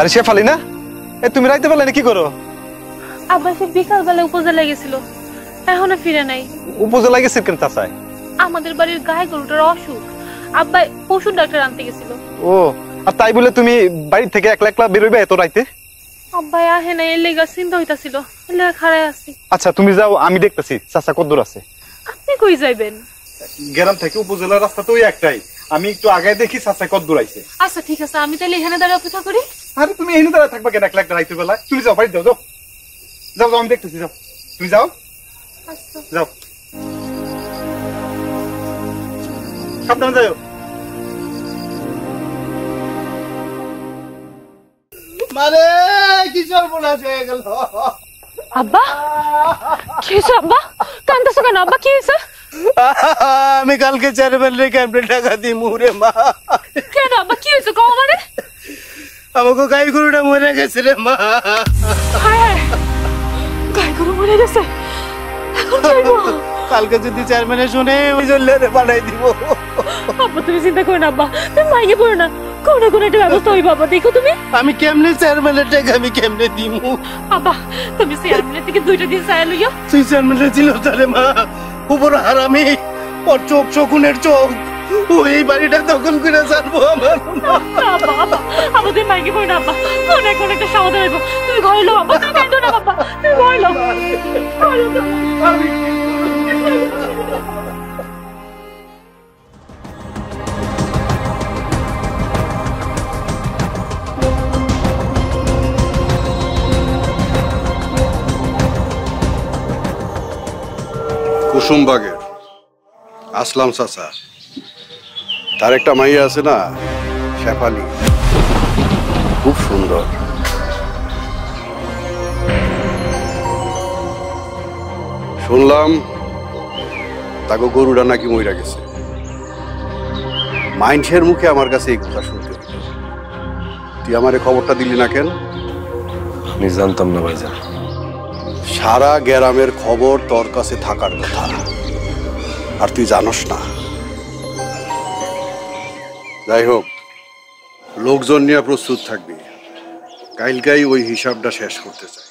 अरे शेफाली ना ए तुम রাইতে পারলে কি করো আব্বা সে বিকাল বেলা উপজেলা গিয়েছিল এখনো ফিরে নাই উপজেলা গিয়েছে কেন চাচা আমাদের বাড়ির গায় গরুটার অসুখ আব্বা পশু ডাক্তার আনতে গিয়েছিল ও আর তাই বলে তুমি বাড়ি থেকে একলা একলা বের হইবে এত রাতে আব্বা আহে না এলে গসিন হইতাছিল এলা খাড়ায় আছি আচ্ছা তুমি যাও আমি দেখতেছি চাচা কত দূর আছে আপনি কই যাবেন গ্রাম থেকে উপজেলা রাস্তা তো একটাই আমি একটু আগে দেখি চাচা কত দূর আইছে আচ্ছা ঠিক আছে আমি তাহলে এখানে দাঁড়া অপেক্ষা করি আরে তুমি এখানে দাঁড়া থাকবা কেন একলা একলা রাতে বেলা তুমি যাও বাড়ি যাও যাও যাও আমি দেখতেছি যাও তুমি যাও আচ্ছা যাও সাবধান যাও মারে কি সর্বনা হয়ে গেল আব্বা কিছ আব্বা কান্দছ কেন আব্বা কিছ আমি কালকে চেয়ারম্যানের ক্যাম্পেইন টাকা দিই মুরে মা কেন আব্বা কি হইছে কও মানে আমাগো গাই গরুটা মরে গেছে রে মা হায় গাই গরু মরে গেছে এখন যাইবো কালকে যদি চেয়ারম্যানে শুনে ওই জল্লারে পাঠাই দিব আব্বা তুমি চিন্তা করো না আব্বা তুমি মাইকে পড়ো না কোনে কোনে এটা ব্যবস্থা হই বাবা দেখো তুমি আমি কেমনে চেয়ারম্যানের টাকা আমি কেমনে দিমু আব্বা তুমি চেয়ারম্যানের থেকে দুইটা দিন চাই লইও তুই চেয়ারম্যানের ছিল তারে মা উপর হারামি ওর চোখ শকুনের চোখ ও এই বাড়িটা দখল করে ছাড়বো আমার বাবা আমাদের মাইকে কই না বাবা কোনে কোনে একটা সাউন্ড হইবো তুমি কইলো বাবা তুমি কাঁদো না বাবা তুমি কইলো কুসুমবাগের আসলাম চাচা তার একটা মাইয়া আছে না শেফালি খুব সুন্দর শুনলাম তাকে গরুটা নাকি মইরা গেছে মাইনছের মুখে আমার কাছে এই কথা শুনতে তুই আমারে খবরটা দিলি না কেন আমি জানতাম না ভাইজা সারা গ্রামের খবর তোর কাছে থাকার কথা আর তুই জানোস না যাই হোক লোকজন নিয়ে প্রস্তুত থাকবি কালকেই ওই হিসাবটা শেষ করতে চাই